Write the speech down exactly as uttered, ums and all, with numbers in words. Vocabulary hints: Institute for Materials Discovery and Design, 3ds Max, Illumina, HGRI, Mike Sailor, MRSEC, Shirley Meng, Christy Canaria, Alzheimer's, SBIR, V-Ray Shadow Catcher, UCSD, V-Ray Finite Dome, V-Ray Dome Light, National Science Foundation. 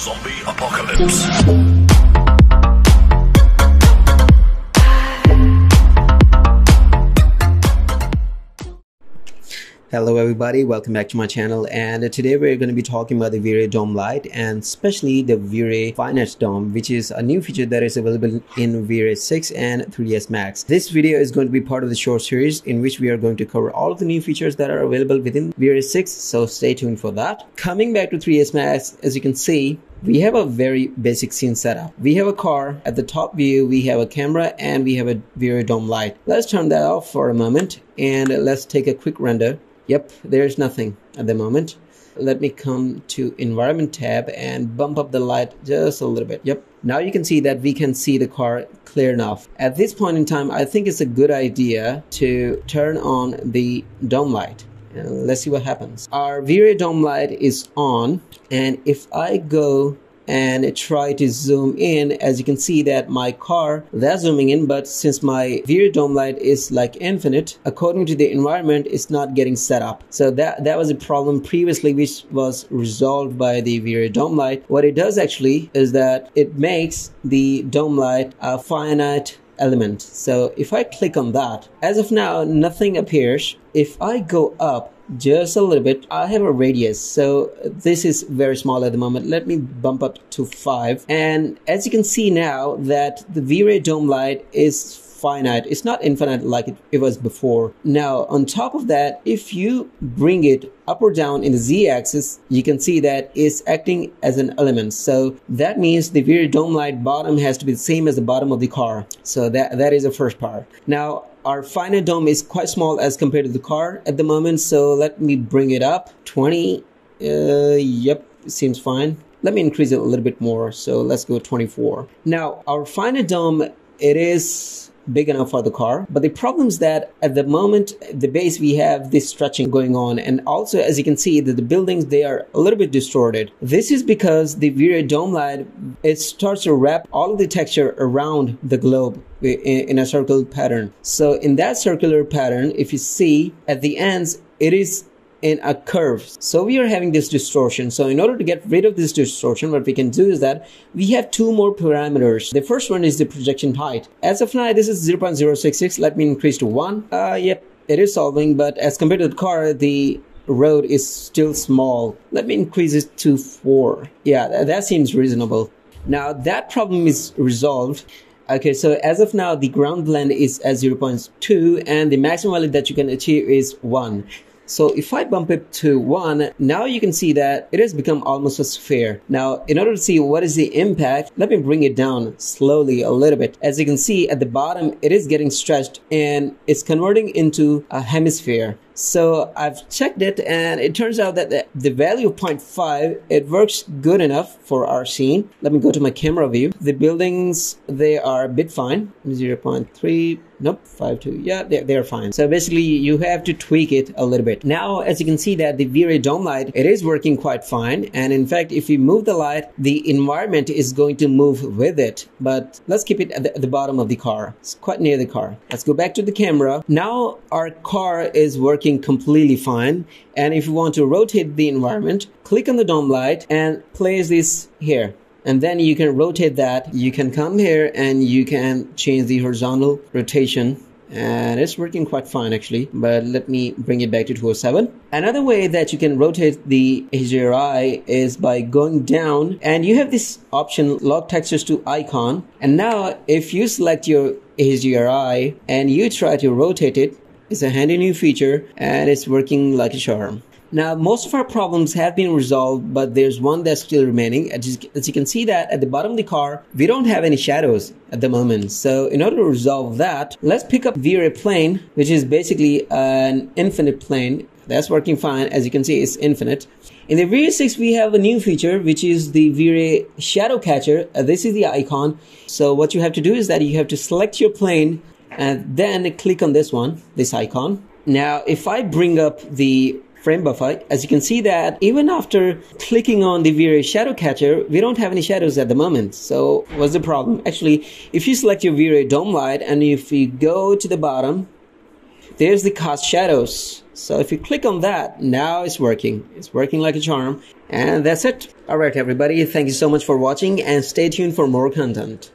Zombie apocalypse. Hello everybody, welcome back to my channel, and today we're going to be talking about the V-Ray Dome Light and especially the V-Ray Finite Dome, which is a new feature that is available in V-Ray six and three D S Max. This video is going to be part of the short series in which we are going to cover all of the new features that are available within V-Ray six, so stay tuned for that. Coming back to three D S Max, as you can see, we have a very basic scene setup. We have a car at the top view, we have a camera, and we have a V-Ray Dome Light. Let's turn that off for a moment and let's take a quick render. Yep, there's nothing at the moment. Let me come to environment tab and bump up the light just a little bit. Yep, now you can see that we can see the car clear enough. At this point in time, I think it's a good idea to turn on the dome light. Let's see what happens. Our V-Ray Dome Light is on, and if I go and try to zoom in, as you can see that my car, that's zooming in, but since my V-Ray Dome Light is like infinite, according to the environment, it's not getting set up. So that, that was a problem previously, which was resolved by the V-Ray Dome Light. What it does actually is that it makes the dome light a finite element. So if I click on that, as of now, nothing appears. If I go up just a little bit, I have a radius, so this is very small at the moment. Let me bump up to five, and as you can see now that the V-Ray Dome Light is finite. It's not infinite like it, it was before. Now on top of that, if you bring it up or down in the z-axis, you can see that it's acting as an element. So that means the V-Ray Dome Light bottom has to be the same as the bottom of the car. So that, that is the first part. Now our finite dome is quite small as compared to the car at the moment. So let me bring it up. twenty, uh, yep, seems fine. Let me increase it a little bit more. So let's go twenty-four. Now our finite dome, it is big enough for the car, but the problem is that at the moment, the base, we have this stretching going on, and also as you can see that the buildings, they are a little bit distorted. This is because the V-Ray Dome Light, it starts to wrap all of the texture around the globe in a circular pattern. So in that circular pattern, if you see at the ends, it is in a curve. So we are having this distortion. So in order to get rid of this distortion, what we can do is that we have two more parameters. The first one is the projection height. As of now, this is zero point zero six six. Let me increase to one. Uh, yep, it is solving, but as compared to the car, the road is still small. Let me increase it to four. Yeah, that seems reasonable. Now that problem is resolved. Okay, so as of now, the ground blend is at zero point two and the maximum value that you can achieve is one. So if I bump it to one, now you can see that it has become almost a sphere. Now, in order to see what is the impact, let me bring it down slowly a little bit. As you can see at the bottom, it is getting stretched and it's converting into a hemisphere. So I've checked it and it turns out that the, the value of zero point five, it works good enough for our scene. Let me go to my camera view. The buildings, they are a bit fine. zero point three. Nope, five point two. Yeah, they're, they're fine. So basically, you have to tweak it a little bit. Now, as you can see that the V-Ray Dome Light, it is working quite fine. And in fact, if you move the light, the environment is going to move with it. But let's keep it at the, at the bottom of the car. It's quite near the car. Let's go back to the camera. Now, our car is working completely fine. And if you want to rotate the environment, click on the dome light and place this here. And then you can rotate that. You can come here and you can change the horizontal rotation. And it's working quite fine actually. But let me bring it back to two oh seven. Another way that you can rotate the H G R I is by going down. And you have this option, lock textures to icon. And now if you select your H G R I and you try to rotate it, it's a handy new feature and it's working like a charm. Now, most of our problems have been resolved, but there's one that's still remaining. As you can see that at the bottom of the car, we don't have any shadows at the moment. So in order to resolve that, let's pick up V-Ray plane, which is basically an infinite plane. That's working fine. As you can see, it's infinite. In the V-Ray six, we have a new feature, which is the V-Ray Shadow Catcher. This is the icon. So what you have to do is that you have to select your plane and then click on this one, this icon. Now, if I bring up the frame buffer, as you can see that even after clicking on the V-Ray Shadow Catcher, we don't have any shadows at the moment. So what's the problem? Actually, if you select your V-Ray Dome Light and if you go to the bottom, there's the cast shadows. So if you click on that, now it's working. It's working like a charm. And that's it. All right, everybody. Thank you so much for watching and stay tuned for more content.